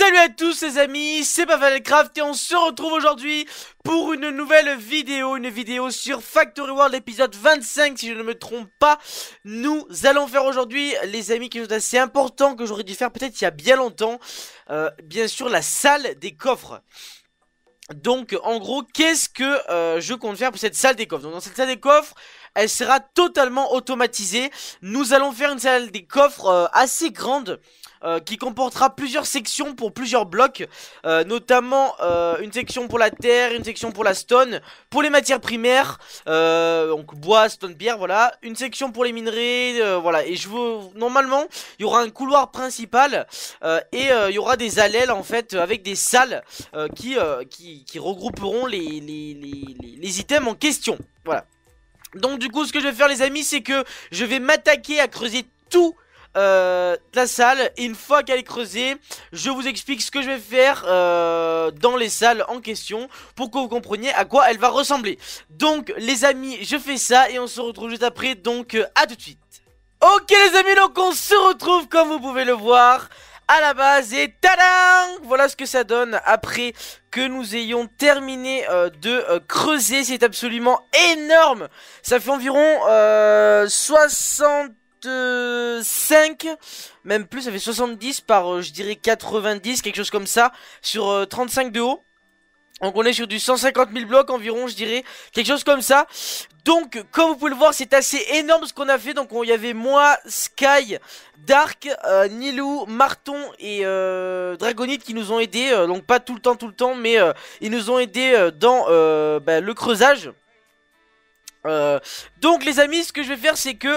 Salut à tous les amis, c'est PafadelCraft et on se retrouve aujourd'hui pour une nouvelle vidéo, sur Factory World épisode 25 si je ne me trompe pas. Nous allons faire aujourd'hui les amis quelque chose d'assez important que j'aurais dû faire peut-être il y a bien longtemps, bien sûr la salle des coffres. Donc en gros qu'est-ce que je compte faire pour cette salle des coffres. Donc dans cette salle des coffres elle sera totalement automatisée. Nous allons faire une salle des coffres assez grande qui comportera plusieurs sections pour plusieurs blocs, notamment une section pour la terre, une section pour la stone, pour les matières primaires, donc bois, stone, pierre, voilà, une section pour les minerais, voilà. Et je veux, normalement il y aura un couloir principal et il y aura des allèles en fait avec des salles qui regrouperont les items en question, voilà. Donc du coup ce que je vais faire les amis c'est que je vais m'attaquer à creuser tout la salle. Et une fois qu'elle est creusée je vous explique ce que je vais faire dans les salles en question pour que vous compreniez à quoi elle va ressembler. Donc les amis je fais ça et on se retrouve juste après, donc à tout de suite. Ok les amis, donc on se retrouve comme vous pouvez le voir à la base et tadam, voilà ce que ça donne après que nous ayons terminé de creuser. C'est absolument énorme, ça fait environ 65, même plus, ça fait 70 par je dirais 90, quelque chose comme ça, sur 35 de haut. Donc on est sur du 150 000 blocs environ, je dirais, quelque chose comme ça. Donc comme vous pouvez le voir c'est assez énorme ce qu'on a fait. Donc il y avait moi, Sky, Dark, Nilou, Marton et Dragonite qui nous ont aidés, donc pas tout le temps mais ils nous ont aidés dans le creusage. Donc les amis ce que je vais faire c'est que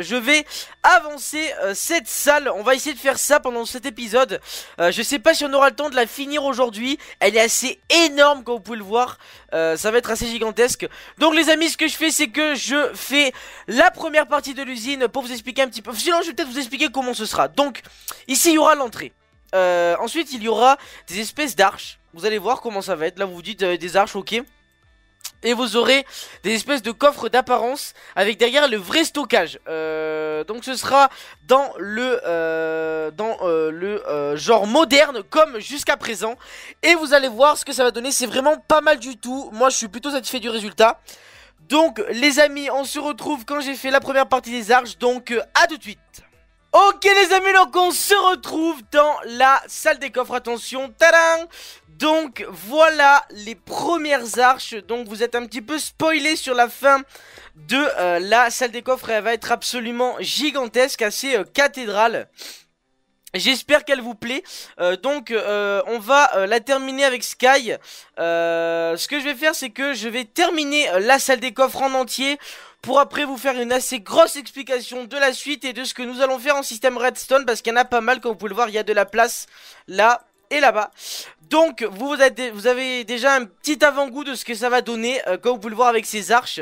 je vais avancer cette salle. On va essayer de faire ça pendant cet épisode. Je sais pas si on aura le temps de la finir aujourd'hui. Elle est assez énorme comme vous pouvez le voir, ça va être assez gigantesque. Donc les amis ce que je fais c'est que je fais la première partie de l'usine pour vous expliquer un petit peu. Sinon je vais peut-être vous expliquer comment ce sera. Donc ici il y aura l'entrée, ensuite il y aura des espèces d'arches. Vous allez voir comment ça va être. Là vous vous dites des arches, ok. Et vous aurez des espèces de coffres d'apparence avec derrière le vrai stockage. Donc ce sera dans le genre moderne comme jusqu'à présent. Et vous allez voir ce que ça va donner. C'est vraiment pas mal du tout. Moi je suis plutôt satisfait du résultat. Donc les amis on se retrouve quand j'ai fait la première partie des arches. Donc à tout de suite. Ok les amis, donc on se retrouve dans la salle des coffres, attention, tadam. Donc voilà les premières arches, donc vous êtes un petit peu spoilé sur la fin de la salle des coffres et elle va être absolument gigantesque, assez cathédrale. J'espère qu'elle vous plaît. Donc on va la terminer avec Sky. Ce que je vais faire c'est que je vais terminer la salle des coffres en entier pour après vous faire une assez grosse explication de la suite et de ce que nous allons faire en système redstone, parce qu'il y en a pas mal comme vous pouvez le voir. Il y a de la place là et là-bas. Donc vous avez déjà un petit avant-goût de ce que ça va donner comme vous pouvez le voir avec ces arches.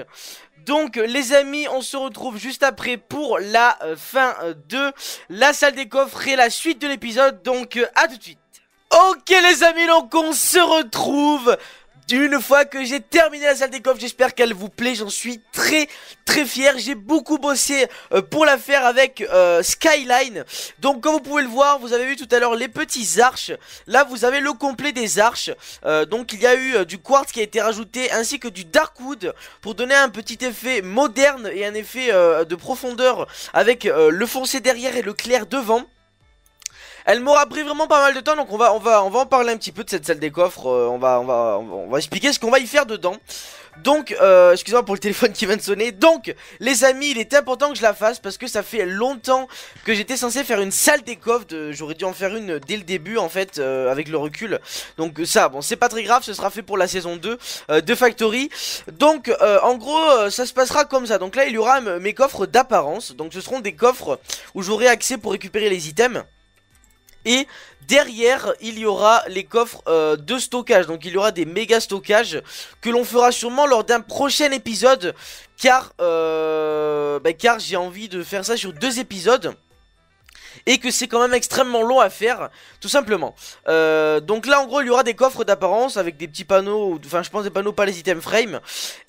Donc les amis on se retrouve juste après pour la fin de la salle des coffres et la suite de l'épisode. Donc à tout de suite. Ok les amis, donc on se retrouve une fois que j'ai terminé la salle des coffres. J'espère qu'elle vous plaît, j'en suis très fier. J'ai beaucoup bossé pour la faire avec Skyline. Donc comme vous pouvez le voir, vous avez vu tout à l'heure les petits arches. Là vous avez le complet des arches. Donc il y a eu du quartz qui a été rajouté ainsi que du darkwood pour donner un petit effet moderne et un effet de profondeur avec le foncé derrière et le clair devant. Elle m'aura pris vraiment pas mal de temps, donc on va en parler un petit peu de cette salle des coffres. On va expliquer ce qu'on va y faire dedans. Donc, excusez-moi pour le téléphone qui vient de sonner. Donc, les amis, il est important que je la fasse parce que ça fait longtemps que j'étais censé faire une salle des coffres. J'aurais dû en faire une dès le début en fait, avec le recul. Donc ça, bon, c'est pas très grave, ce sera fait pour la saison 2 de Factory. Donc, en gros, ça se passera comme ça. Donc là, il y aura mes coffres d'apparence. Donc ce seront des coffres où j'aurai accès pour récupérer les items. Et derrière il y aura les coffres de stockage. Donc il y aura des méga stockages que l'on fera sûrement lors d'un prochain épisode. Car j'ai envie de faire ça sur 2 épisodes. Et que c'est quand même extrêmement long à faire, tout simplement. Donc là en gros il y aura des coffres d'apparence avec des petits panneaux, enfin je pense des panneaux, pas les items frame.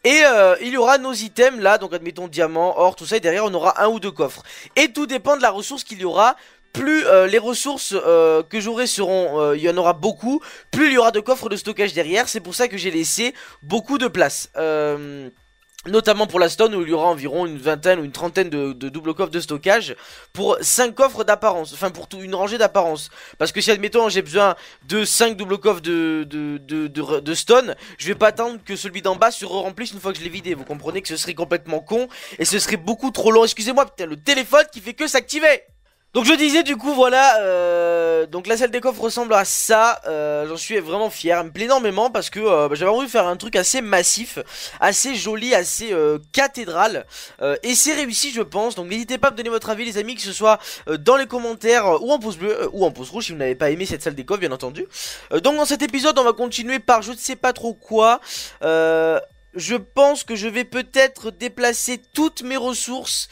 Et il y aura nos items là, donc admettons diamant, or, tout ça. Et derrière on aura un ou deux coffres. Et tout dépend de la ressource qu'il y aura plus les ressources que j'aurai seront, il y en aura beaucoup, plus il y aura de coffres de stockage derrière. C'est pour ça que j'ai laissé beaucoup de place, notamment pour la stone où il y aura environ une vingtaine ou une trentaine de double coffres de stockage pour 5 coffres d'apparence, enfin pour tout, une rangée d'apparence. Parce que si admettons j'ai besoin de 5 double coffres de stone, je vais pas attendre que celui d'en bas se remplisse une fois que je l'ai vidé. Vous comprenez que ce serait complètement con et ce serait beaucoup trop long. Excusez-moi putain, le téléphone qui fait que s'activer. Donc je disais du coup voilà, donc la salle des coffres ressemble à ça, j'en suis vraiment fier, elle me plaît énormément parce que j'avais envie de faire un truc assez massif, assez joli, assez cathédrale, et c'est réussi je pense. Donc n'hésitez pas à me donner votre avis les amis, que ce soit dans les commentaires ou en pouce bleu ou en pouce rouge si vous n'avez pas aimé cette salle des coffres bien entendu. Donc dans cet épisode on va continuer par je ne sais pas trop quoi, je pense que je vais peut-être déplacer toutes mes ressources.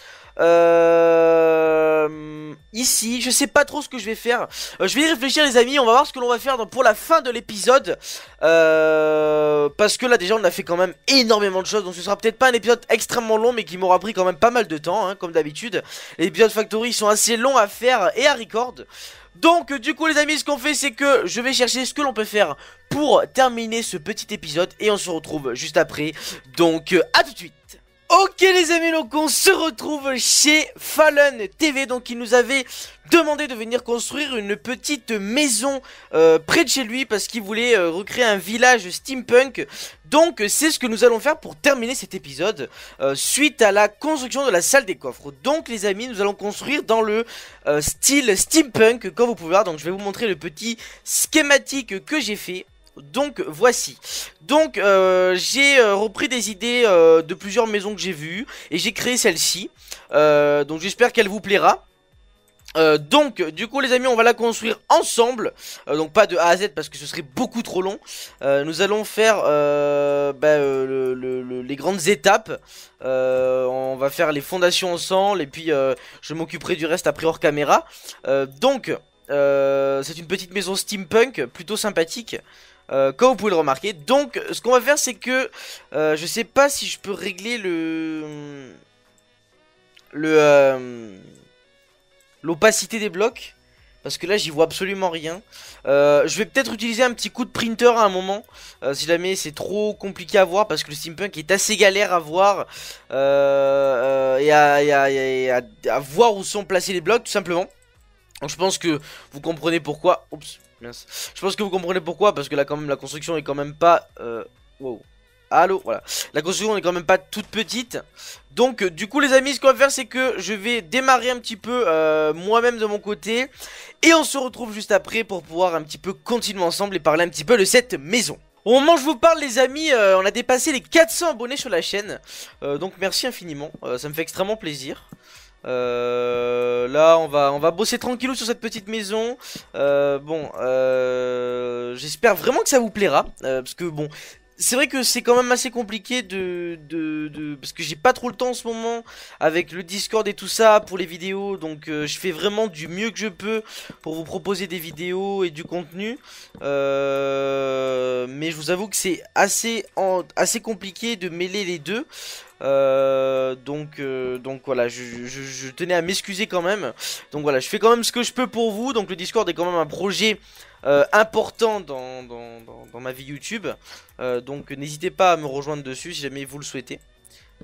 Ici, je sais pas trop ce que je vais faire. Je vais y réfléchir les amis, on va voir ce que l'on va faire pour la fin de l'épisode. Parce que là déjà on a fait quand même énormément de choses. Donc ce sera peut-être pas un épisode extrêmement long, mais qui m'aura pris quand même pas mal de temps hein, comme d'habitude. Les épisodes Factory sont assez longs à faire et à record. Donc du coup les amis ce qu'on fait c'est que je vais chercher ce que l'on peut faire pour terminer ce petit épisode. Et on se retrouve juste après. Donc à tout de suite. Ok les amis, donc on se retrouve chez Fallen TV, donc il nous avait demandé de venir construire une petite maison près de chez lui parce qu'il voulait recréer un village steampunk. Donc c'est ce que nous allons faire pour terminer cet épisode suite à la construction de la salle des coffres. Donc les amis nous allons construire dans le style steampunk comme vous pouvez voir. Donc je vais vous montrer le petit schématique que j'ai fait. Donc voici. Donc j'ai repris des idées de plusieurs maisons que j'ai vues et j'ai créé celle-ci. Donc j'espère qu'elle vous plaira. Donc du coup les amis on va la construire ensemble, donc pas de A à Z parce que ce serait beaucoup trop long. Nous allons faire les grandes étapes, on va faire les fondations ensemble et puis je m'occuperai du reste après hors caméra. Donc c'est une petite maison steampunk plutôt sympathique. Comme vous pouvez le remarquer. Donc ce qu'on va faire c'est que je sais pas si je peux régler l'opacité des blocs, parce que là j'y vois absolument rien. Je vais peut-être utiliser un petit coup de printer à un moment, si jamais c'est trop compliqué à voir, parce que le steampunk est assez galère à voir et à voir où sont placés les blocs tout simplement. Donc je pense que vous comprenez pourquoi. Oups. Je pense que vous comprenez pourquoi, parce que là quand même la construction est quand même pas wow. Allô, voilà. La construction est quand même pas toute petite. Donc du coup les amis ce qu'on va faire c'est que je vais démarrer un petit peu moi-même de mon côté. Et on se retrouve juste après pour pouvoir un petit peu continuer ensemble et parler un petit peu de cette maison. Au moment où je vous parle les amis, on a dépassé les 400 abonnés sur la chaîne, donc merci infiniment, ça me fait extrêmement plaisir. Là on va bosser tranquillou sur cette petite maison. J'espère vraiment que ça vous plaira, parce que bon, c'est vrai que c'est quand même assez compliqué parce que j'ai pas trop le temps en ce moment avec le Discord et tout ça pour les vidéos. Donc je fais vraiment du mieux que je peux pour vous proposer des vidéos et du contenu, mais je vous avoue que c'est assez compliqué de mêler les deux. Donc voilà, je tenais à m'excuser quand même. Donc voilà, je fais quand même ce que je peux pour vous. Donc le Discord est quand même un projet important dans ma vie YouTube, donc n'hésitez pas à me rejoindre dessus si jamais vous le souhaitez,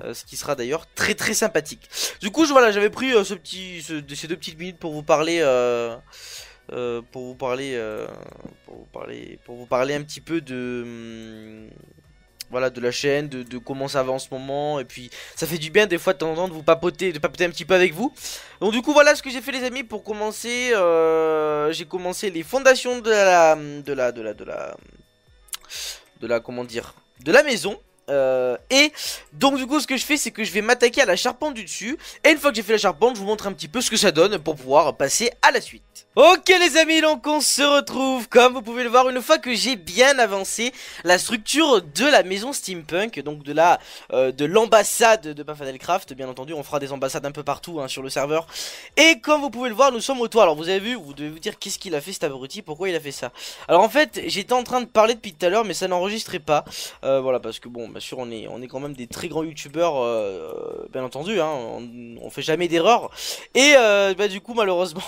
ce qui sera d'ailleurs très très sympathique. Du coup voilà, j'avais pris ces 2 petites minutes pour vous parler un petit peu de... Voilà, de la chaîne, de comment ça va en ce moment. Et puis ça fait du bien des fois de temps en temps de vous papoter, un petit peu avec vous. Donc du coup voilà ce que j'ai fait les amis pour commencer. J'ai commencé les fondations de la maison. Et donc du coup ce que je fais c'est que je vais m'attaquer à la charpente du dessus. Et une fois que j'ai fait la charpente je vous montre un petit peu ce que ça donne pour pouvoir passer à la suite. Ok les amis, donc on se retrouve comme vous pouvez le voir une fois que j'ai bien avancé la structure de la maison steampunk. Donc de l'ambassade de PafadelCraft, bien entendu on fera des ambassades un peu partout hein, sur le serveur. Et comme vous pouvez le voir nous sommes au toit. Alors vous avez vu, vous devez vous dire qu'est-ce qu'il a fait cet abruti, pourquoi il a fait ça. Alors en fait j'étais en train de parler depuis tout à l'heure mais ça n'enregistrait pas, voilà parce que bon bah, bien sûr on est quand même des très grands youtubeurs, bien entendu, hein, on fait jamais d'erreur. Et bah, du coup malheureusement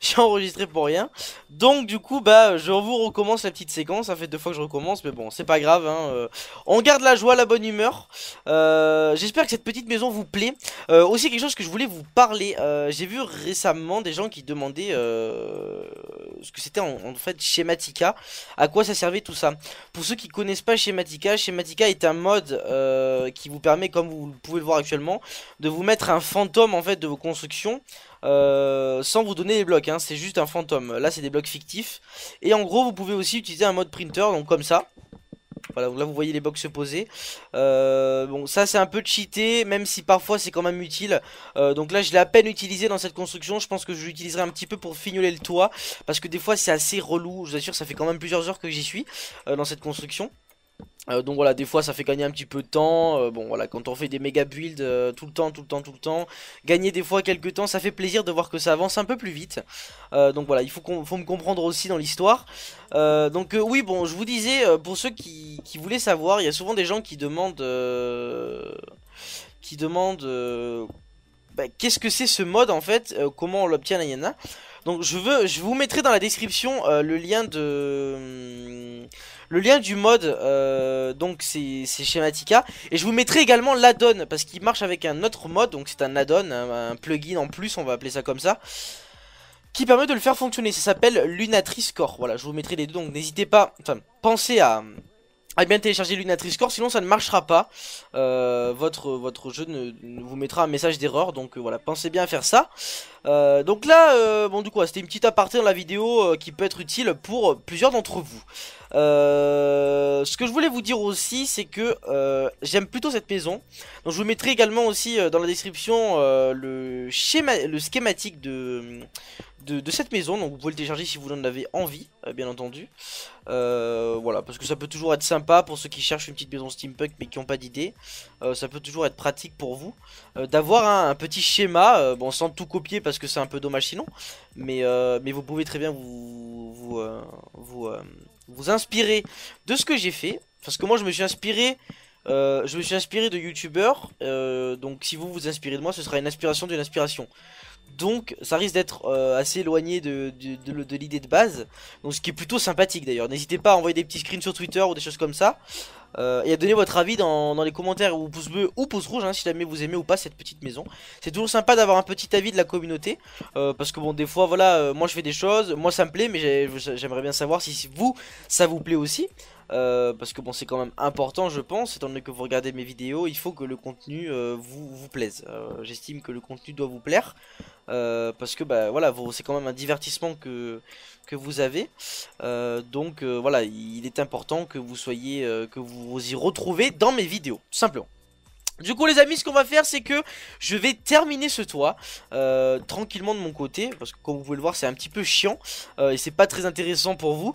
j'ai enregistré pour rien. Donc du coup bah je vous recommence la petite séquence, ça fait deux fois que je recommence, mais bon c'est pas grave, hein, on garde la joie, la bonne humeur. J'espère que cette petite maison vous plaît. Aussi quelque chose que je voulais vous parler, j'ai vu récemment des gens qui demandaient ce que c'était en fait Schematica, à quoi ça servait tout ça. Pour ceux qui connaissent pas Schematica, Schematica est un mode qui vous permet, comme vous pouvez le voir actuellement, de vous mettre un fantôme en fait de vos constructions sans vous donner les blocs, hein. C'est juste un fantôme, là c'est des blocs fictifs. Et en gros vous pouvez aussi utiliser un mode printer, donc comme ça. Voilà, donc là vous voyez les blocs se poser. Bon, ça c'est un peu cheaté, même si parfois c'est quand même utile. Donc là je l'ai à peine utilisé dans cette construction. Je pense que je l'utiliserai un petit peu pour fignoler le toit, parce que des fois c'est assez relou. Je vous assure, ça fait quand même plusieurs heures que j'y suis dans cette construction. Donc voilà, des fois ça fait gagner un petit peu de temps. Bon voilà, quand on fait des méga builds tout le temps, gagner des fois quelques temps, ça fait plaisir de voir que ça avance un peu plus vite. Donc voilà, il faut me comprendre aussi dans l'histoire. Donc oui, bon, je vous disais, pour ceux qui voulaient savoir, il y a souvent des gens qui demandent bah, qu'est-ce que c'est ce mode en fait, comment on l'obtient, Nayana. Donc je vous mettrai dans la description le lien du mode, donc c'est Schematica, et je vous mettrai également l'add-on, parce qu'il marche avec un autre mode, donc c'est un add-on, un plugin en plus, on va appeler ça comme ça, qui permet de le faire fonctionner. Ça s'appelle Lunatrix Core. Voilà, je vous mettrai les deux, donc n'hésitez pas, enfin pensez à bien télécharger Lunatrix Core, sinon ça ne marchera pas. Votre jeu ne vous mettra un message d'erreur, donc voilà, pensez bien à faire ça. Donc là, bon du coup, c'était une petite aparté dans la vidéo qui peut être utile pour plusieurs d'entre vous. Ce que je voulais vous dire aussi, c'est que j'aime plutôt cette maison. Donc je vous mettrai également aussi dans la description le schématique de cette maison. Donc vous pouvez le télécharger si vous en avez envie, bien entendu. Voilà, parce que ça peut toujours être sympa pour ceux qui cherchent une petite maison steampunk mais qui n'ont pas d'idée. Ça peut toujours être pratique pour vous d'avoir un petit schéma, bon sans tout copier parce que c'est un peu dommage sinon. Mais vous pouvez très bien vous inspirer de ce que j'ai fait, parce que moi je me suis inspiré de youtubeurs, donc si vous vous inspirez de moi, ce sera une inspiration d'une inspiration, donc ça risque d'être assez éloigné de l'idée de base, donc ce qui est plutôt sympathique d'ailleurs. N'hésitez pas à envoyer des petits screens sur Twitter ou des choses comme ça, et à donner votre avis dans les commentaires ou pouce bleu ou pouce rouge, hein, si jamais vous aimez ou pas cette petite maison. C'est toujours sympa d'avoir un petit avis de la communauté, parce que bon des fois voilà, moi je fais des choses, moi ça me plaît, mais j'aimerais bien savoir si vous ça vous plaît aussi, parce que bon c'est quand même important je pense, étant donné que vous regardez mes vidéos, il faut que le contenu vous plaise. J'estime que le contenu doit vous plaire, parce que bah voilà, c'est quand même un divertissement que vous avez, donc voilà, il est important que vous soyez que vous y retrouvez dans mes vidéos tout simplement. Du coup les amis, ce qu'on va faire, c'est que je vais terminer ce toit tranquillement de mon côté, parce que comme vous pouvez le voir c'est un petit peu chiant, et c'est pas très intéressant pour vous.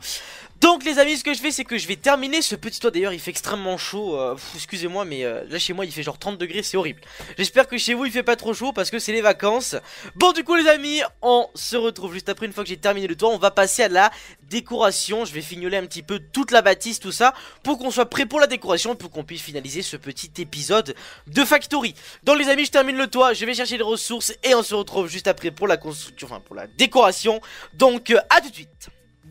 Donc les amis, ce que je fais, c'est que je vais terminer ce petit toit. D'ailleurs il fait extrêmement chaud, excusez-moi, mais là chez moi il fait genre 30 degrés, c'est horrible. J'espère que chez vous il fait pas trop chaud parce que c'est les vacances. Bon du coup les amis, on se retrouve juste après, une fois que j'ai terminé le toit. On va passer à la décoration, je vais fignoler un petit peu toute la bâtisse, tout ça, pour qu'on soit prêt pour la décoration, pour qu'on puisse finaliser ce petit épisode de Factory. Donc les amis, je termine le toit, je vais chercher les ressources et on se retrouve juste après pour la construction, enfin pour la décoration. Donc à tout de suite.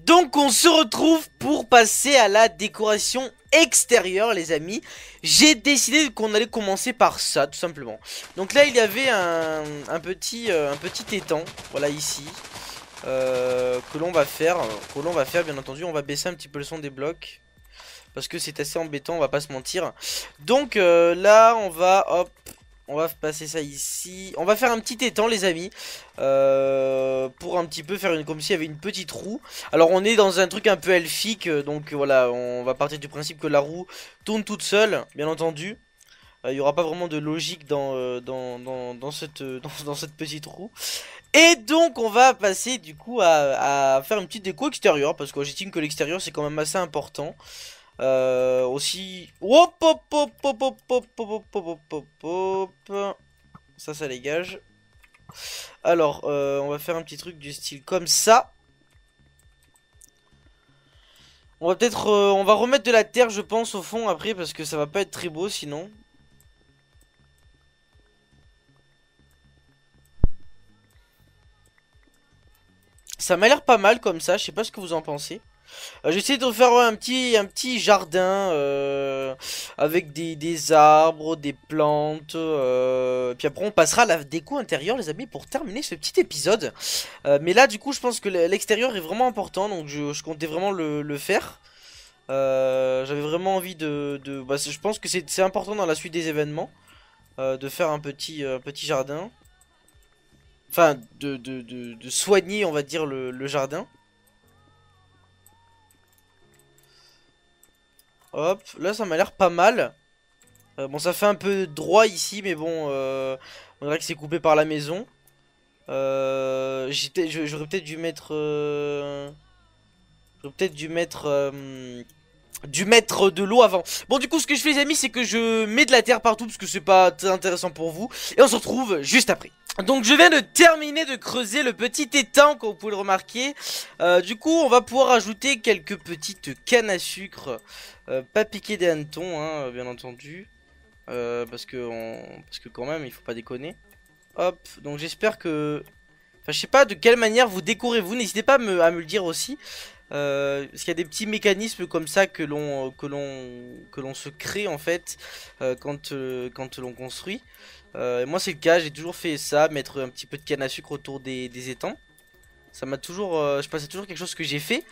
Donc on se retrouve pour passer à la décoration extérieure les amis. J'ai décidé qu'on allait commencer par ça tout simplement. Donc là il y avait un petit étang, voilà ici, que l'on va faire bien entendu. On va baisser un petit peu le son des blocs parce que c'est assez embêtant, on va pas se mentir. Donc là on va, hop, on va passer ça ici. On va faire un petit étang les amis, pour un petit peu faire comme s'il y avait une petite roue. Alors on est dans un truc un peu elfique, donc voilà, on va partir du principe que la roue tourne toute seule, bien entendu. Il n'y aura pas vraiment de logique dans cette petite roue. Et donc on va passer du coup à faire une petite déco extérieure, parce que j'estime que l'extérieur c'est quand même assez important. Aussi, hop hop hop hop hop hop hop hop hop hop hop, ça dégage. Alors on va faire un petit truc du style comme ça. On va peut-être... on va remettre de la terre, je pense, au fond après, parce que ça va pas être très beau sinon. Ça m'a l'air pas mal comme ça, je sais pas ce que vous en pensez. J'essaie de faire un petit jardin avec des arbres, des plantes. Puis après on passera à la déco intérieure les amis pour terminer ce petit épisode. Mais là du coup je pense que l'extérieur est vraiment important, donc je comptais vraiment le faire. J'avais vraiment envie de je pense que c'est important dans la suite des événements de faire un petit jardin. Enfin de soigner on va dire le jardin. Hop, là ça m'a l'air pas mal. Bon, ça fait un peu droit ici, mais bon, on dirait que c'est coupé par la maison. J'aurais peut-être dû mettre... j'aurais peut-être dû mettre... de l'eau avant. Bon, du coup, ce que je fais les amis, c'est que je mets de la terre partout, parce que c'est pas très intéressant pour vous. Et on se retrouve juste après. Donc je viens de terminer de creuser le petit étang, comme vous pouvez le remarquer. Du coup on va pouvoir ajouter quelques petites cannes à sucre. Pas piquer des hannetons hein, bien entendu, parce que quand même il faut pas déconner. Hop, donc j'espère que... Enfin je sais pas de quelle manière vous décorez vous, n'hésitez pas à me le dire aussi. Parce qu'il y a des petits mécanismes comme ça que l'on se crée en fait quand l'on construit. Moi c'est le cas, j'ai toujours fait ça, mettre un petit peu de canne à sucre autour des étangs. Ça m'a toujours, je passais toujours quelque chose que j'ai fait.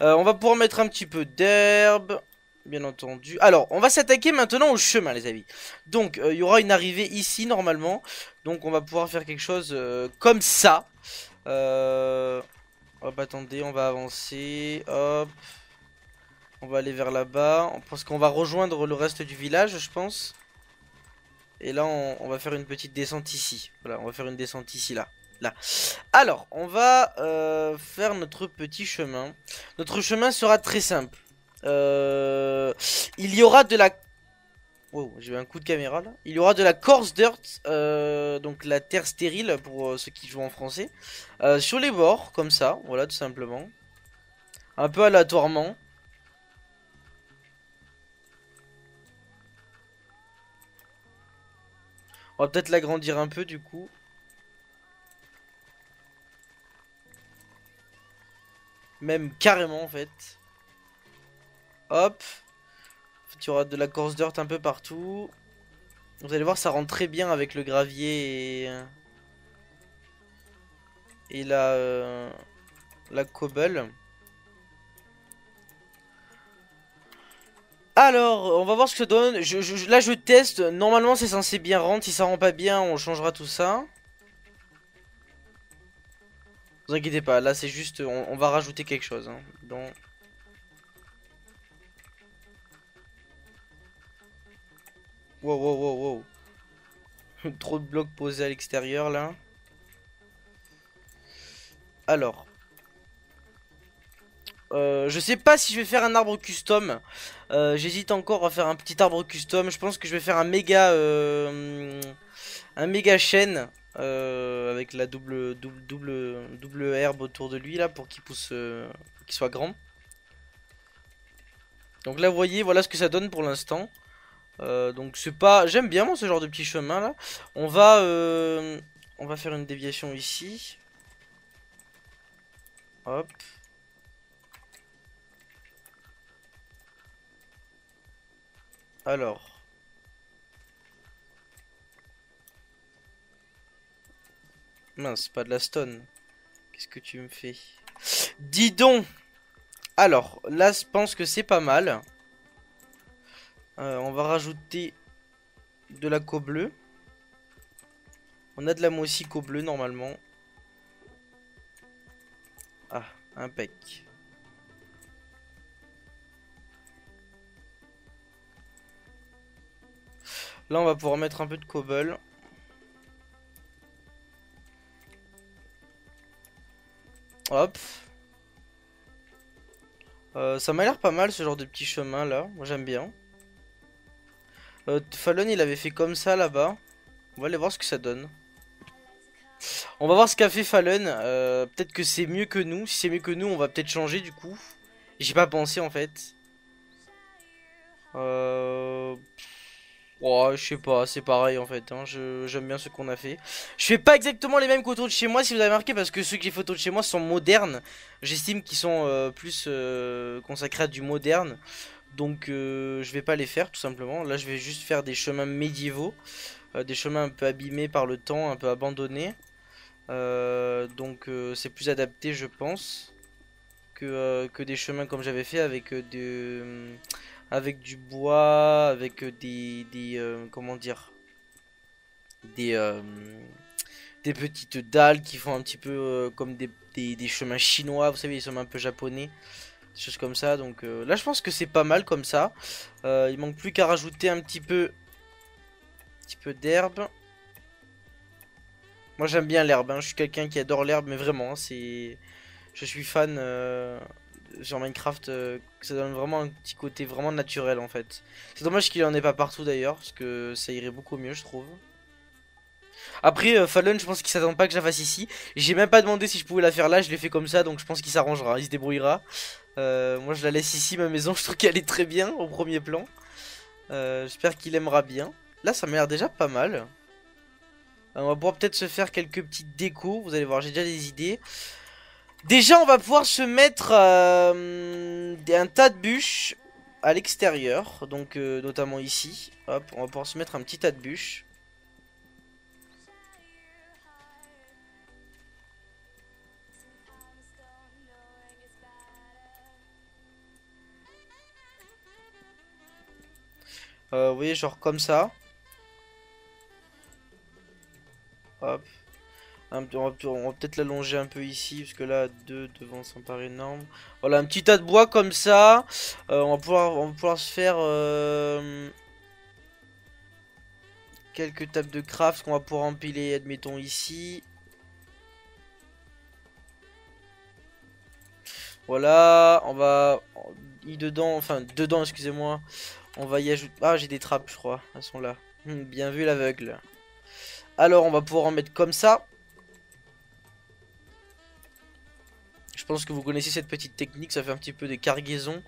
On va pouvoir mettre un petit peu d'herbe, bien entendu. Alors on va s'attaquer maintenant au chemin les amis. Donc il y aura une arrivée ici normalement. Donc on va pouvoir faire quelque chose comme ça. Hop attendez, on va avancer, hop. On va aller vers là-bas, parce qu'on va rejoindre le reste du village je pense. Et là on va faire une petite descente ici. Voilà, on va faire une descente ici là. Alors on va faire notre petit chemin. Notre chemin sera très simple. Il y aura de la... Wow, j'ai eu un coup de caméra là. Il y aura de la coarse dirt, donc la terre stérile pour ceux qui jouent en français, sur les bords comme ça, voilà tout simplement. Un peu aléatoirement. On va peut-être l'agrandir un peu du coup. Même carrément en fait. Hop. En fait, il y aura de la coarse dirt un peu partout. Vous allez voir, ça rentre très bien avec le gravier et la cobble. Alors, on va voir ce que ça donne. Là, je teste. Normalement, c'est censé bien rendre. Si ça rend pas bien, on changera tout ça. Ne vous inquiétez pas. Là, c'est juste... On va rajouter quelque chose. Hein. Donc... Wow, wow, wow, wow. Trop de blocs posés à l'extérieur, là. Alors... je sais pas si je vais faire un arbre custom. J'hésite encore à faire un petit arbre custom. Je pense que je vais faire un méga chêne avec la double herbe autour de lui là pour qu'il pousse, qu'il soit grand. Donc là vous voyez, voilà ce que ça donne pour l'instant. Donc c'est pas, j'aime bien moi ce genre de petit chemin là. On va faire une déviation ici. Hop. Alors, mince, pas de la stone. Qu'est-ce que tu me fais? Dis donc. Alors, là, je pense que c'est pas mal. On va rajouter de la co bleue. On a de la moussi co bleue normalement. Ah, impec. Là on va pouvoir mettre un peu de cobble. Hop. Ça m'a l'air pas mal ce genre de petit chemin là. Moi j'aime bien. Fallon il avait fait comme ça là-bas. On va aller voir ce que ça donne. On va voir ce qu'a fait Fallon. Peut-être que c'est mieux que nous. Si c'est mieux que nous on va peut-être changer du coup. J'ai pas pensé en fait. Oh, je sais pas, c'est pareil en fait, hein. J'aime bien ce qu'on a fait. Je fais pas exactement les mêmes qu'autour de chez moi, si vous avez remarqué, parce que ceux que j'ai fait autour de chez moi sont modernes. J'estime qu'ils sont plus consacrés à du moderne. Donc je vais pas les faire tout simplement. Là je vais juste faire des chemins médiévaux, des chemins un peu abîmés par le temps, un peu abandonnés. Donc c'est plus adapté je pense que des chemins comme j'avais fait avec avec du bois, avec comment dire, des petites dalles qui font un petit peu comme des chemins chinois, vous savez, ils sont un peu japonais, des choses comme ça. Donc là je pense que c'est pas mal comme ça. Il manque plus qu'à rajouter un petit peu d'herbe. Moi j'aime bien l'herbe, hein. Je suis quelqu'un qui adore l'herbe, mais vraiment, hein, c'est... Je suis fan sur Minecraft, ça donne vraiment un petit côté vraiment naturel en fait. C'est dommage qu'il en ait pas partout d'ailleurs, parce que ça irait beaucoup mieux je trouve. Après Fallen, je pense qu'il s'attend pas que je la fasse ici. J'ai même pas demandé si je pouvais la faire là, je l'ai fait comme ça, donc je pense qu'il s'arrangera, il se débrouillera. Moi je la laisse ici, ma maison, je trouve qu'elle est très bien au premier plan. J'espère qu'il aimera bien. Là ça m'a l'air déjà pas mal. On va pouvoir peut-être se faire quelques petites décos, vous allez voir, j'ai déjà des idées. Déjà on va pouvoir se mettre un tas de bûches à l'extérieur, donc notamment ici. Hop, on va pouvoir se mettre un petit tas de bûches. Vous voyez, genre comme ça. Hop. On va peut-être l'allonger un peu ici, parce que là, deux devant ça me paraît énorme. Voilà, un petit tas de bois comme ça. On va pouvoir se faire quelques tables de craft qu'on va pouvoir empiler, admettons, ici. Voilà, on va... Dedans, excusez-moi. On va y ajouter... Ah, j'ai des trappes, je crois. Elles sont là. Bien vu l'aveugle. Alors, on va pouvoir en mettre comme ça. Je pense que vous connaissez cette petite technique, ça fait un petit peu des cargaisons.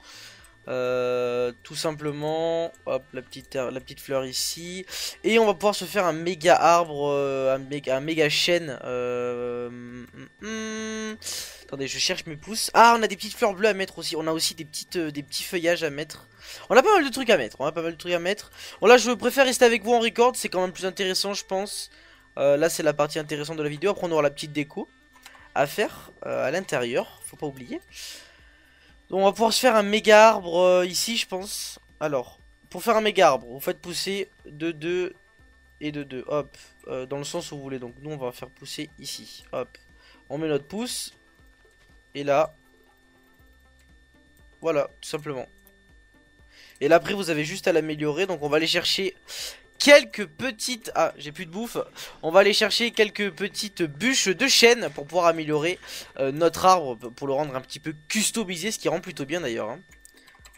Tout simplement, hop, la petite fleur ici. Et on va pouvoir se faire un méga arbre, un méga chêne. Attendez, je cherche mes pouces. Ah, on a des petites fleurs bleues à mettre aussi. On a aussi des petits feuillages à mettre. On a pas mal de trucs à mettre. Bon, là, je préfère rester avec vous en record, c'est quand même plus intéressant, je pense. Là, c'est la partie intéressante de la vidéo. Après, on aura la petite déco à faire à l'intérieur, faut pas oublier. Donc on va pouvoir se faire un méga arbre ici je pense. Alors pour faire un méga arbre, vous faites pousser de 2 et de 2, hop, dans le sens où vous voulez. Donc nous on va faire pousser ici, hop, on met notre pouce et là, voilà, tout simplement. Et là après vous avez juste à l'améliorer, donc on va aller chercher quelques petites... Ah, j'ai plus de bouffe. On va aller chercher quelques petites bûches de chêne pour pouvoir améliorer notre arbre, pour le rendre un petit peu customisé, ce qui rend plutôt bien d'ailleurs, hein.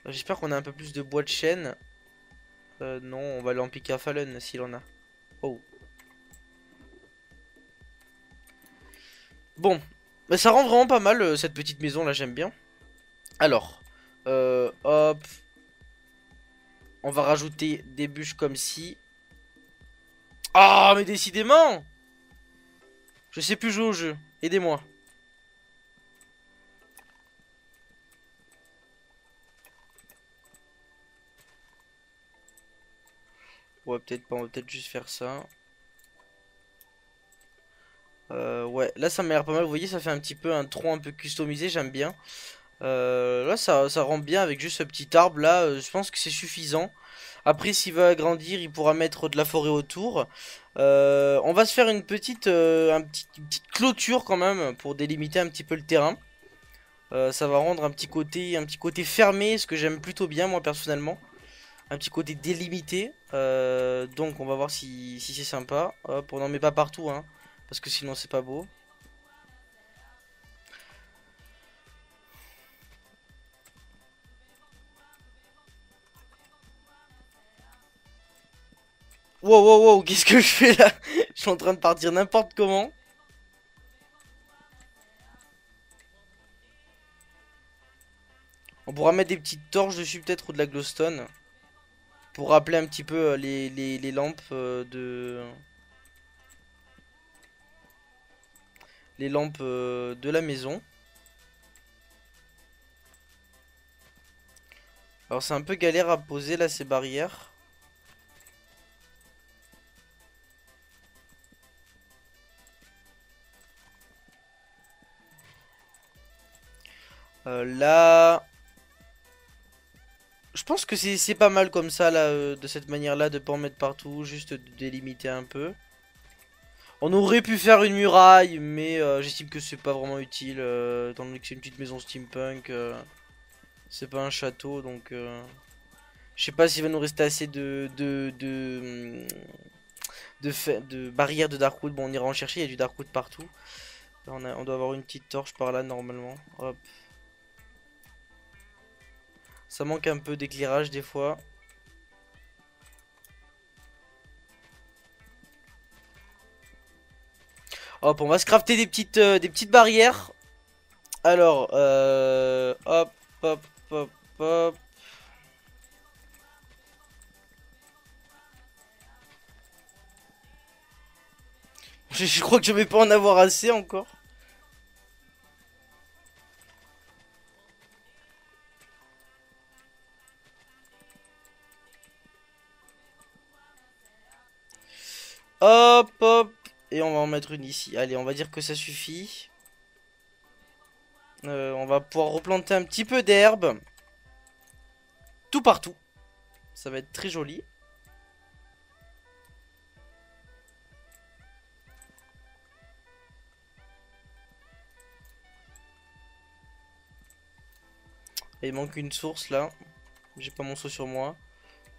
J'espère qu'on a un peu plus de bois de chêne. Non, on va l'en piquer à Fallen s'il en a. Oh. Bon, bah, ça rend vraiment pas mal cette petite maison là, j'aime bien. Alors, hop. On va rajouter des bûches comme ci. Ah, mais décidément, je sais plus jouer au jeu. Aidez-moi. Ouais, peut-être pas. On va peut-être juste faire ça. Ouais, là ça m'a l'air pas mal. Vous voyez, ça fait un petit peu un tronc un peu customisé. J'aime bien. Là ça rend bien avec juste ce petit arbre là, je pense que c'est suffisant. Après s'il veut agrandir il pourra mettre de la forêt autour. On va se faire une petite clôture quand même pour délimiter un petit peu le terrain. Ça va rendre un petit côté fermé, ce que j'aime plutôt bien moi personnellement. Un petit côté délimité. Donc on va voir si c'est sympa. Hop, on n'en met pas partout hein, parce que sinon c'est pas beau. Wow, qu'est-ce que je fais là? Je suis en train de partir n'importe comment. On pourra mettre des petites torches dessus peut-être, ou de la glowstone, pour rappeler un petit peu les lampes de... les lampes de la maison. Alors c'est un peu galère à poser là ces barrières. Là... je pense que c'est pas mal comme ça là, de cette manière là, de pas en mettre partout, juste de délimiter un peu. On aurait pu faire une muraille, mais j'estime que c'est pas vraiment utile, étant donné que c'est une petite maison steampunk, c'est pas un château, donc je sais pas s'il va nous rester assez de barrières de Darkwood. Bon, on ira en chercher, il y a du Darkwood partout. Là, on doit avoir une petite torche par là normalement. Hop. Ça manque un peu d'éclairage des fois. Hop, on va se crafter des petites barrières. Alors, hop, hop, hop, hop. Je crois que je vais pas en avoir assez encore. Hop, hop. Et on va en mettre une ici. Allez, on va dire que ça suffit. On va pouvoir replanter un petit peu d'herbe. Tout partout. Ça va être très joli. Et il manque une source là. J'ai pas mon seau sur moi.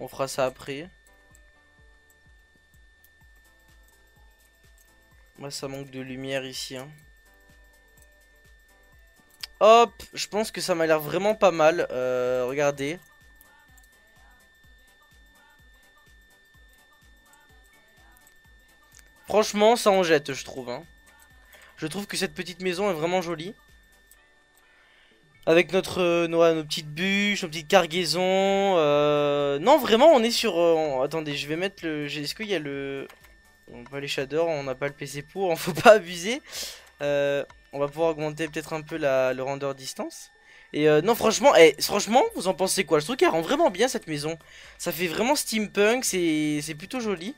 On fera ça après. Moi, ça manque de lumière ici, hein. Hop, je pense que ça m'a l'air vraiment pas mal. Regardez. Franchement, ça en jette, je trouve, hein. Je trouve que cette petite maison est vraiment jolie. Avec notre, nos petites bûches, nos petites cargaisons. Non, vraiment, on est sur... attendez, je vais mettre le... Est-ce qu'il y a le... On va les shaders, on n'a pas le PC pour, on faut pas abuser. On va pouvoir augmenter peut-être un peu le render distance. Et non, franchement, franchement, vous en pensez quoi? Je trouve qu'elle rend vraiment bien cette maison. Ça fait vraiment steampunk, c'est plutôt joli.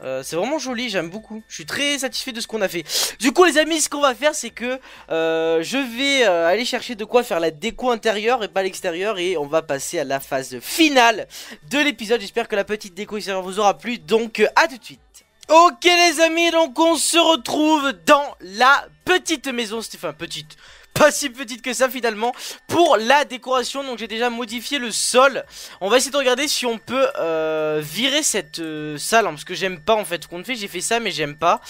C'est vraiment joli, j'aime beaucoup. Je suis très satisfait de ce qu'on a fait. Du coup les amis, ce qu'on va faire c'est que je vais aller chercher de quoi faire la déco intérieure et pas l'extérieur. Et on va passer à la phase finale de l'épisode. J'espère que la petite déco extérieure vous aura plu. Donc à tout de suite. Ok les amis, donc on se retrouve dans la petite maison, enfin petite, pas si petite que ça finalement, pour la décoration. Donc j'ai déjà modifié le sol, on va essayer de regarder si on peut virer cette salle, hein, parce que j'aime pas en fait ce qu'on fait, j'ai fait ça mais j'aime pas,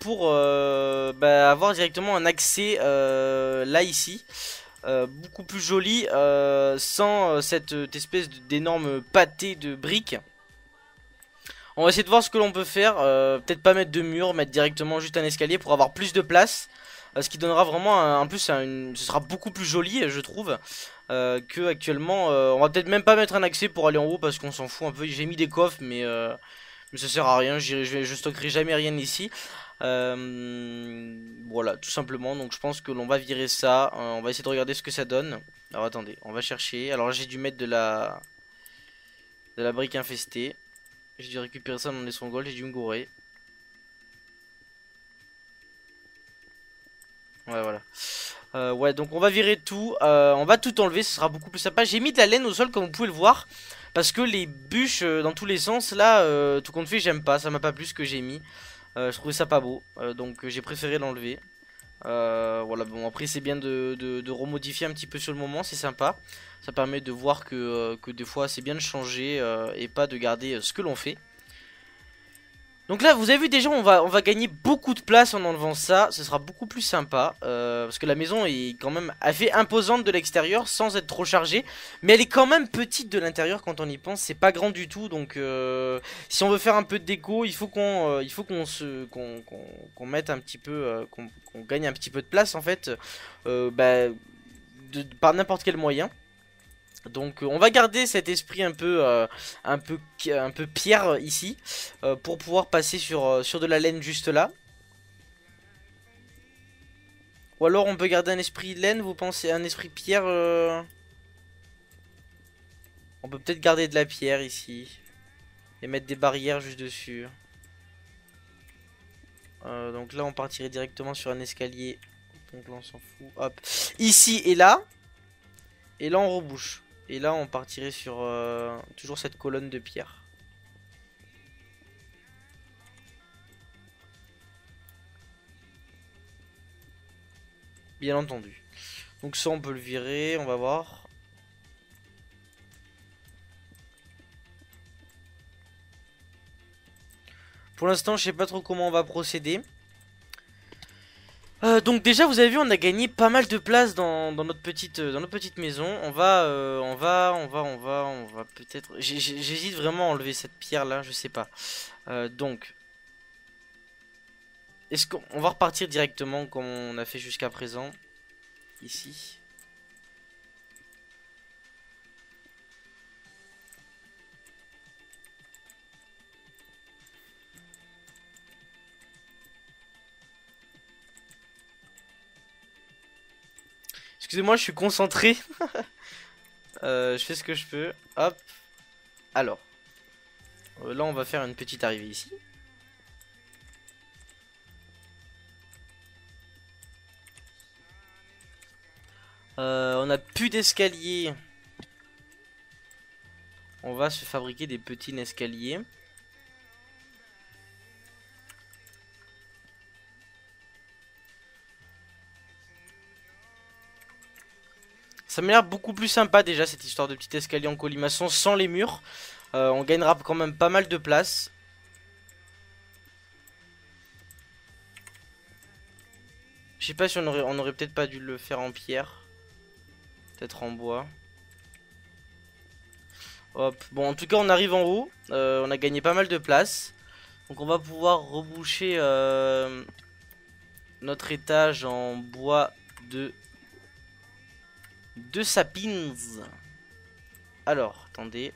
pour bah, avoir directement un accès là ici. Beaucoup plus joli, sans cette espèce d'énorme pâté de briques. On va essayer de voir ce que l'on peut faire, peut-être pas mettre de mur, mettre directement juste un escalier pour avoir plus de place. Ce qui donnera vraiment, en plus, ce sera beaucoup plus joli je trouve, que actuellement. On va peut-être même pas mettre un accès pour aller en haut parce qu'on s'en fout un peu. J'ai mis des coffres mais ça sert à rien, je stockerai jamais rien ici. Voilà, tout simplement, donc je pense que l'on va virer ça, on va essayer de regarder ce que ça donne. Alors attendez, on va chercher, alors là j'ai dû mettre de la brique infestée. J'ai dû récupérer ça dans les sons gold, j'ai dû me gourer. Ouais voilà. Ouais donc on va virer tout, on va tout enlever, ce sera beaucoup plus sympa. J'ai mis de la laine au sol comme vous pouvez le voir. Parce que les bûches dans tous les sens là, tout compte fait j'aime pas, ça m'a pas plu ce que j'ai mis. Je trouvais ça pas beau, donc j'ai préféré l'enlever. Voilà, bon après c'est bien de remodifier un petit peu sur le moment, c'est sympa. Ça permet de voir que des fois c'est bien de changer et pas de garder ce que l'on fait. Donc là vous avez vu déjà on va gagner beaucoup de place en enlevant ça. Ce sera beaucoup plus sympa, parce que la maison est quand même assez imposante de l'extérieur sans être trop chargée. Mais elle est quand même petite de l'intérieur quand on y pense, c'est pas grand du tout. Donc si on veut faire un peu de déco il faut qu'on mette un petit peu, qu'on gagne un petit peu de place en fait. Bah, par n'importe quel moyen. Donc on va garder cet esprit un peu pierre ici pour pouvoir passer sur de la laine juste là. Ou alors on peut garder un esprit laine, vous pensez un esprit pierre On peut peut-être garder de la pierre ici et mettre des barrières juste dessus. Donc là on partirait directement sur un escalier. Donc là on s'en fout. Hop. Ici et là. Et là on rebouche. Et là on partirait sur toujours cette colonne de pierre. Bien entendu. Donc ça on peut le virer. On va voir. Pour l'instant je sais pas trop comment on va procéder. Donc déjà vous avez vu on a gagné pas mal de place dans notre petite maison. On va peut-être. J'hésite vraiment à enlever cette pierre là, je sais pas. Donc est-ce qu'on va repartir directement comme on a fait jusqu'à présent ici. Excusez-moi, je suis concentré. Je fais ce que je peux. Hop. Alors. Là, on va faire une petite arrivée ici. On n'a plus d'escalier. On va se fabriquer des petits escaliers. Ça m'a l'air beaucoup plus sympa déjà cette histoire de petit escalier en colimaçon sans les murs. On gagnera quand même pas mal de place. Je sais pas si on aurait peut-être pas dû le faire en pierre. Peut-être en bois. Hop. Bon en tout cas on arrive en haut. On a gagné pas mal de place. Donc on va pouvoir reboucher notre étage en bois de... Deux sapins. Alors, attendez.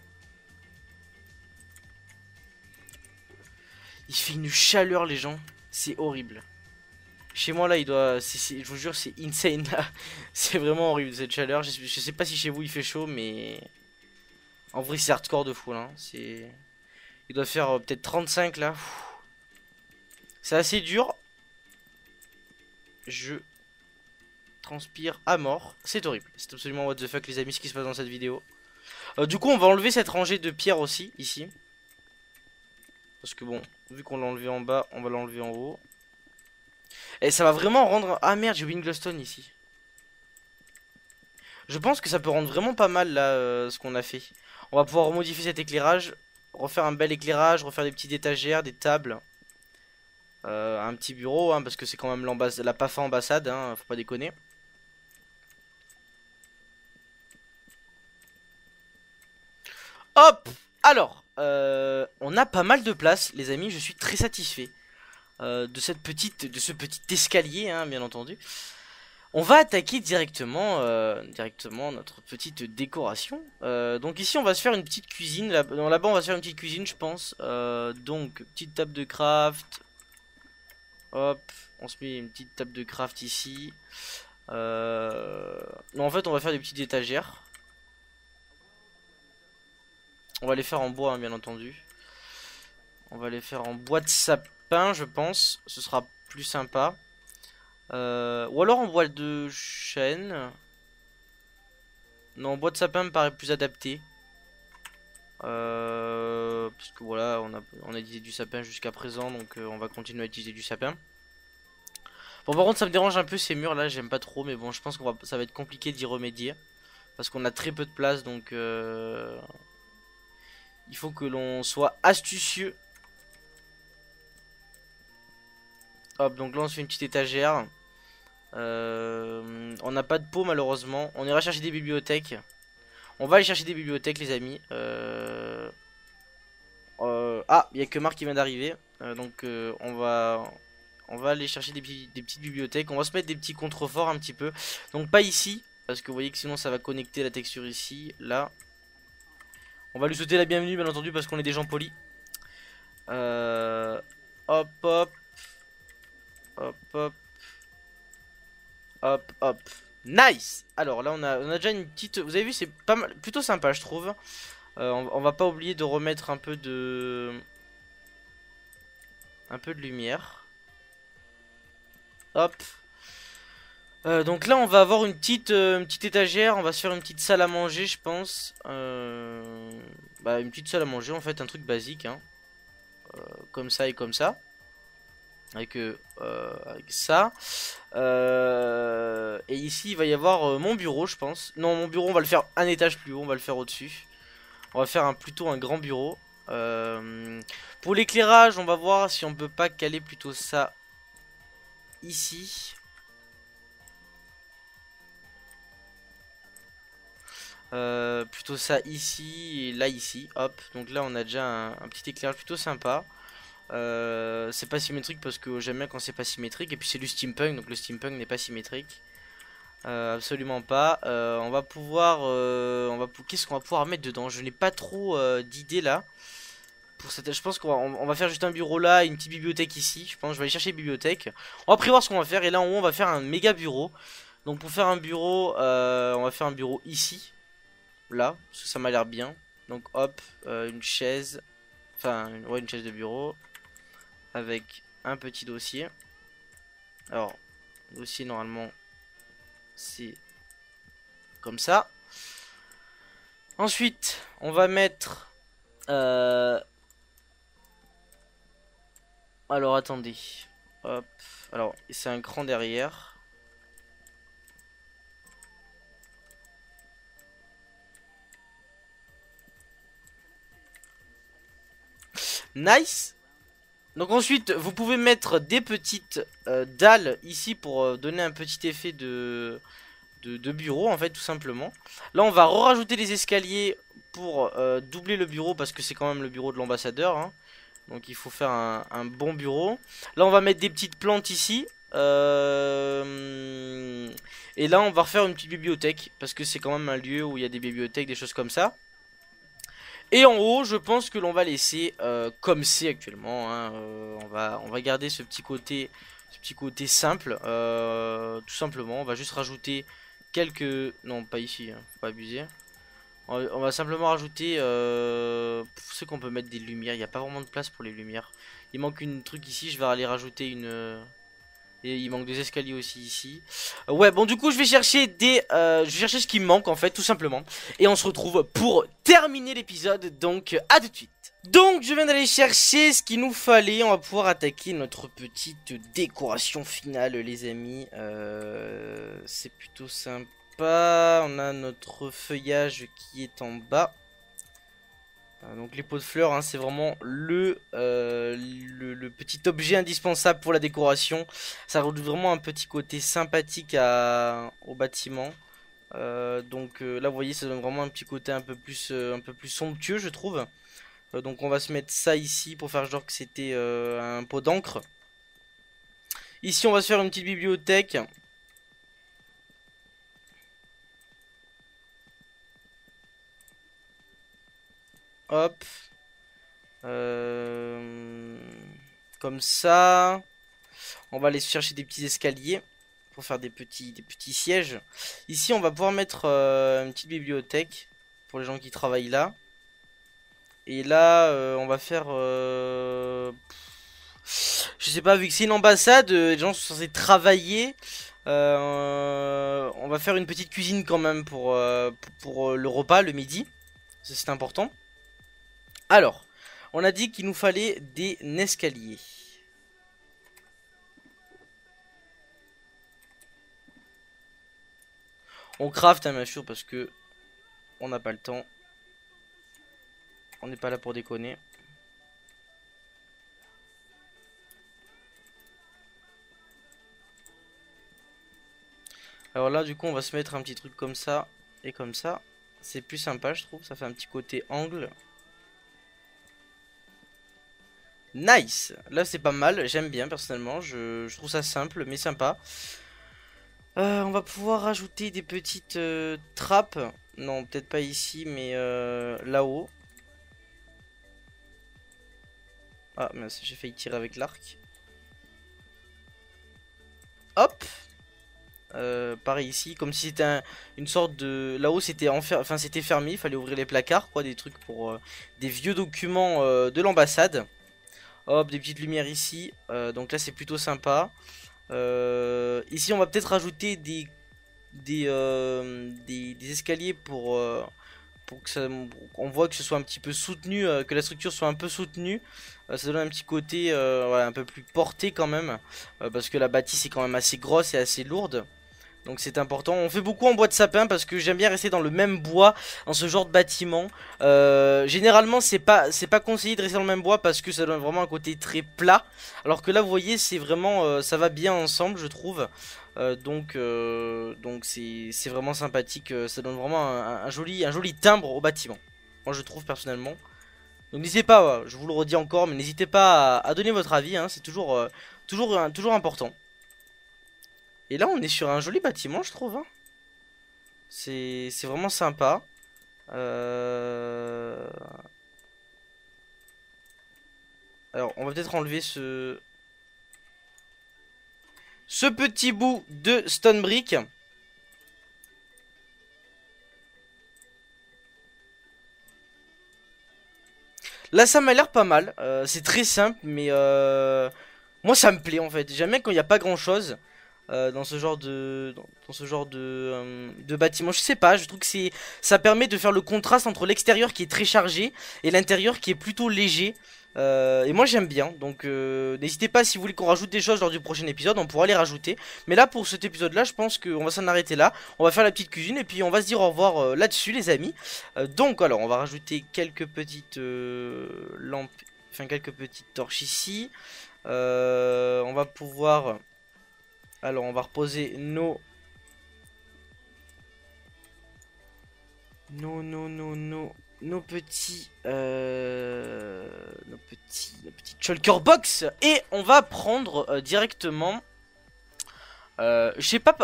Il fait une chaleur les gens. C'est horrible. Chez moi là il doit... je vous jure c'est insane. C'est vraiment horrible cette chaleur. Je sais pas si chez vous il fait chaud mais... En vrai c'est hardcore de fou là. Il doit faire peut-être 35 là. C'est assez dur. Je... transpire à mort, c'est horrible, c'est absolument what the fuck les amis ce qui se passe dans cette vidéo. Du coup on va enlever cette rangée de pierres aussi ici, parce que bon vu qu'on l'a enlevé en bas on va l'enlever en haut et ça va vraiment rendre... ah merde j'ai oublié une glowstone ici. Je pense que ça peut rendre vraiment pas mal là ce qu'on a fait. On va pouvoir modifier cet éclairage, refaire un bel éclairage, refaire des petites étagères, des tables. Un petit bureau hein, parce que c'est quand même la PAFA ambassade hein, faut pas déconner. Hop. Alors, on a pas mal de place, les amis. Je suis très satisfait de ce petit escalier, hein, bien entendu. On va attaquer directement notre petite décoration. Donc ici, on va se faire une petite cuisine. Là-bas, on va se faire une petite cuisine, je pense. Donc, petite table de craft. Hop, on se met une petite table de craft ici. Non, en fait, on va faire des petites étagères. On va les faire en bois hein, bien entendu. On va les faire en bois de sapin je pense. Ce sera plus sympa. Ou alors en bois de chêne. Non en bois de sapin me paraît plus adapté. Parce que voilà on a utilisé du sapin jusqu'à présent. Donc on va continuer à utiliser du sapin. Bon par contre ça me dérange un peu ces murs là. J'aime pas trop mais bon je pense que ça va être compliqué d'y remédier. Parce qu'on a très peu de place donc... Il faut que l'on soit astucieux. Hop, donc là on se fait une petite étagère. On n'a pas de pot malheureusement. On ira chercher des bibliothèques. On va aller chercher des bibliothèques les amis. Ah, il n'y a que Marc qui vient d'arriver. Donc on va aller chercher des petites bibliothèques. On va se mettre des petits contreforts un petit peu. Donc pas ici. Parce que vous voyez que sinon ça va connecter la texture ici, là. On va lui souhaiter la bienvenue, bien entendu, parce qu'on est des gens polis. Hop, hop. Hop, hop. Hop, hop. Nice! Alors là, on a déjà une petite... Vous avez vu, c'est pas mal, plutôt sympa, je trouve. On va pas oublier de remettre un peu de... lumière. Hop. Donc là on va avoir une petite étagère, on va se faire une petite salle à manger je pense. Bah une petite salle à manger en fait, un truc basique hein. Comme ça et comme ça. Avec ça. Et ici il va y avoir mon bureau je pense. Non, mon bureau on va le faire un étage plus haut, on va le faire au dessus. On va faire plutôt un grand bureau. Pour l'éclairage on va voir si on peut pas caler plutôt ça ici. Plutôt ça ici et là ici, hop. Donc là on a déjà un petit éclairage plutôt sympa. C'est pas symétrique parce que j'aime bien quand c'est pas symétrique. Et puis c'est du steampunk, donc le steampunk n'est pas symétrique. Absolument pas. On va pouvoir... qu'est-ce qu'on va pouvoir mettre dedans? Je n'ai pas trop d'idées là. Pour cette... Je pense qu'on va faire juste un bureau là, une petite bibliothèque ici. Je pense que je vais aller chercher une bibliothèque. On va prévoir ce qu'on va faire et là en haut on va faire un méga bureau. Donc pour faire un bureau, on va faire un bureau ici. Là, parce que ça m'a l'air bien. Donc hop, une chaise. Enfin, ouais, une chaise de bureau. Avec un petit dossier. Alors, dossier normalement, c'est comme ça. Ensuite, on va mettre... Alors, attendez. Hop. Alors, c'est un cran derrière. Nice. Donc ensuite vous pouvez mettre des petites dalles ici pour donner un petit effet de bureau en fait tout simplement. Là on va rajouter les escaliers pour doubler le bureau parce que c'est quand même le bureau de l'ambassadeur hein. Donc il faut faire un bon bureau. Là on va mettre des petites plantes ici et là on va refaire une petite bibliothèque parce que c'est quand même un lieu où il y a des bibliothèques, des choses comme ça. Et en haut, je pense que l'on va laisser comme c'est actuellement. Hein, on va garder ce petit côté simple. Tout simplement, on va juste rajouter quelques... Non, pas ici, hein, faut pas abuser. On va simplement rajouter... Pour ceux qu'on peut mettre des lumières, il n'y a pas vraiment de place pour les lumières. Il manque une truc ici, je vais aller rajouter une... Et il manque des escaliers aussi ici. Ouais, bon du coup je vais chercher ce qui me manque en fait tout simplement. Et on se retrouve pour terminer l'épisode. Donc à tout de suite. Donc je viens d'aller chercher ce qu'il nous fallait. On va pouvoir attaquer notre petite décoration finale les amis. C'est plutôt sympa. On a notre feuillage qui est en bas. Donc les pots de fleurs hein, c'est vraiment le petit objet indispensable pour la décoration. Ça redonne vraiment un petit côté sympathique au bâtiment. Donc là vous voyez ça donne vraiment un petit côté un peu plus somptueux je trouve. Donc on va se mettre ça ici pour faire genre que c'était un pot d'encre. Ici on va se faire une petite bibliothèque. Hop, comme ça, on va aller chercher des petits escaliers pour faire des petits sièges. Ici on va pouvoir mettre une petite bibliothèque pour les gens qui travaillent là. Et là on va faire, je sais pas vu que c'est une ambassade, les gens sont censés travailler. On va faire une petite cuisine quand même pour le repas le midi, c'est important. Alors, on a dit qu'il nous fallait des escaliers. On craft, hein, bien sûr, parce que on n'a pas le temps. On n'est pas là pour déconner. Alors là, du coup, on va se mettre un petit truc comme ça et comme ça. C'est plus sympa, je trouve. Ça fait un petit côté angle. Nice, là c'est pas mal, j'aime bien personnellement, je trouve ça simple mais sympa. On va pouvoir rajouter des petites trappes. Non, peut-être pas ici, mais là-haut. Ah, mince, j'ai failli tirer avec l'arc. Hop. Pareil ici, comme si c'était une sorte de... Là-haut, c'était enfin, c'était fermé, il fallait ouvrir les placards, quoi, des trucs pour... des vieux documents de l'ambassade. Hop, des petites lumières ici. Donc là, c'est plutôt sympa. Ici, on va peut-être rajouter des escaliers pour que ça, on voit que ce soit un petit peu soutenu, que la structure soit un peu soutenue. Ça donne un petit côté voilà, un peu plus porté quand même, parce que la bâtisse est quand même assez grosse et assez lourde. Donc c'est important. On fait beaucoup en bois de sapin parce que j'aime bien rester dans le même bois dans ce genre de bâtiment. Généralement c'est pas conseillé de rester dans le même bois parce que ça donne vraiment un côté très plat. Alors que là vous voyez c'est vraiment ça va bien ensemble je trouve. Donc c'est vraiment sympathique. Ça donne vraiment un joli timbre au bâtiment. Moi je trouve personnellement. Donc n'hésitez pas, je vous le redis encore, mais n'hésitez pas à donner votre avis. Hein, c'est toujours toujours important. Et là on est sur un joli bâtiment je trouve hein. C'est vraiment sympa Alors on va peut-être enlever ce petit bout de stone brick. Là ça m'a l'air pas mal, c'est très simple mais moi ça me plaît en fait. J'aime bien quand il n'y a pas grand chose dans ce genre de de bâtiment. Je sais pas, je trouve que c'est, ça permet de faire le contraste entre l'extérieur qui est très chargé et l'intérieur qui est plutôt léger, et moi j'aime bien. Donc n'hésitez pas, si vous voulez qu'on rajoute des choses lors du prochain épisode, on pourra les rajouter, mais là pour cet épisode là je pense qu'on va s'en arrêter là. On va faire la petite cuisine et puis on va se dire au revoir là dessus les amis. Donc alors on va rajouter quelques petites lampes, enfin quelques petites torches ici. On va pouvoir... Alors on va reposer nos petites shulker box et on va prendre directement je sais pas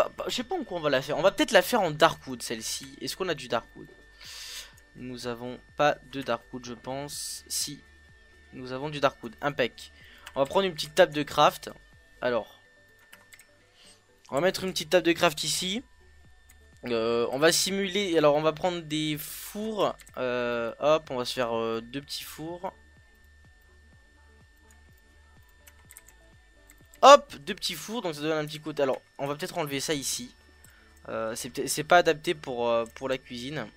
en quoi on va la faire. On va peut-être la faire en darkwood celle-ci. Est-ce qu'on a du darkwood? Nous avons pas de darkwood je pense. Si, nous avons du darkwood, impec. On va prendre une petite table de craft. Alors on va mettre une petite table de craft ici. On va simuler. Alors on va prendre des fours. Hop, on va se faire deux petits fours. Hop, deux petits fours. Donc ça donne un petit côté. Alors on va peut-être enlever ça ici. C'est pas adapté pour la cuisine.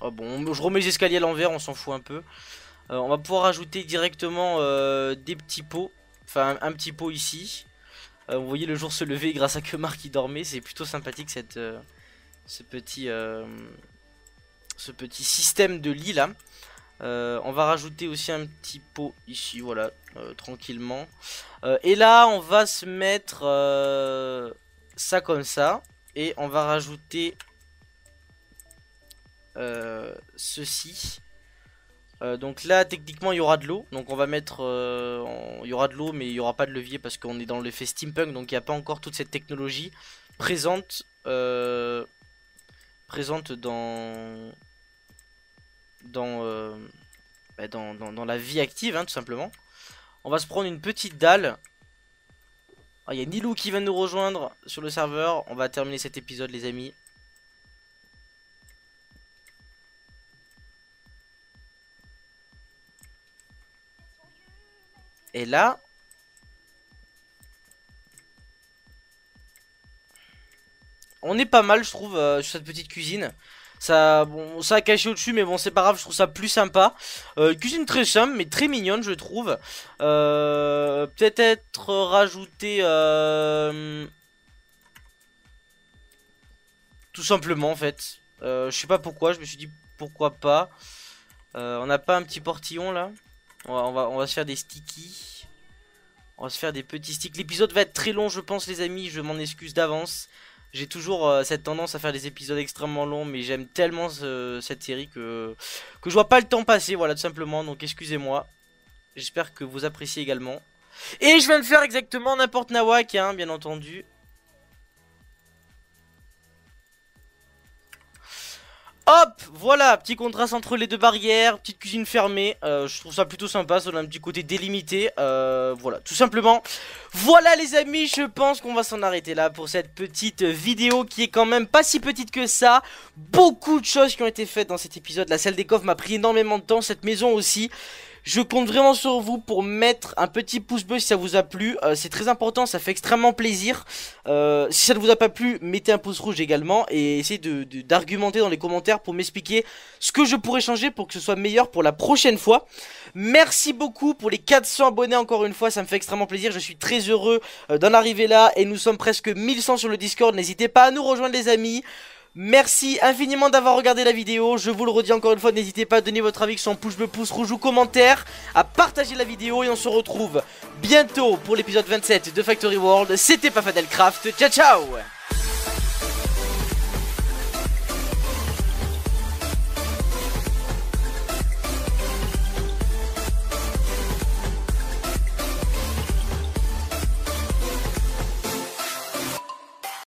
Oh bon, je remets les escaliers à l'envers, on s'en fout un peu. On va pouvoir ajouter directement des petits pots. Enfin un petit pot ici. Vous voyez le jour se lever grâce à que Marc qui dormait, c'est plutôt sympathique cette, ce petit système de lit là. On va rajouter aussi un petit pot ici, voilà, tranquillement. Et là on va se mettre ça comme ça et on va rajouter ceci. Donc là techniquement il y aura de l'eau. Donc on va mettre il y aura de l'eau mais il n'y aura pas de levier parce qu'on est dans l'effet steampunk. Donc il n'y a pas encore toute cette technologie présente dans la vie active hein, tout simplement. On va se prendre une petite dalle. Il y a Nilou qui vient nous rejoindre sur le serveur. On va terminer cet épisode les amis. Et là, on est pas mal je trouve sur cette petite cuisine. Ça, bon, ça a caché au-dessus mais bon c'est pas grave, je trouve ça plus sympa. Cuisine très simple mais très mignonne je trouve. Peut-être rajouter tout simplement en fait. Je sais pas pourquoi, je me suis dit pourquoi pas. On n'a pas un petit portillon là? On va se faire des stickies. On va se faire des petits sticks. L'épisode va être très long je pense les amis. Je m'en excuse d'avance. J'ai toujours cette tendance à faire des épisodes extrêmement longs. Mais j'aime tellement cette série que je vois pas le temps passer. Voilà tout simplement, donc excusez-moi. J'espère que vous appréciez également. Et je vais le faire exactement n'importe nawak hein, bien entendu. Hop, voilà, petit contraste entre les deux barrières, petite cuisine fermée, je trouve ça plutôt sympa, ça donne un petit côté délimité, voilà, tout simplement. Voilà les amis, je pense qu'on va s'en arrêter là pour cette petite vidéo qui est quand même pas si petite que ça. Beaucoup de choses qui ont été faites dans cet épisode, la salle des coffres m'a pris énormément de temps, cette maison aussi. Je compte vraiment sur vous pour mettre un petit pouce bleu si ça vous a plu, c'est très important, ça fait extrêmement plaisir. Si ça ne vous a pas plu, mettez un pouce rouge également et essayez d'argumenter dans les commentaires pour m'expliquer ce que je pourrais changer pour que ce soit meilleur pour la prochaine fois. Merci beaucoup pour les 400 abonnés encore une fois, ça me fait extrêmement plaisir, je suis très heureux d'en arriver là et nous sommes presque 1100 sur le Discord, n'hésitez pas à nous rejoindre les amis. Merci infiniment d'avoir regardé la vidéo, je vous le redis encore une fois, n'hésitez pas à donner votre avis sur un pouce bleu, pouce rouge ou commentaire, à partager la vidéo et on se retrouve bientôt pour l'épisode 27 de Factory World, c'était PafadelCraft, ciao ciao.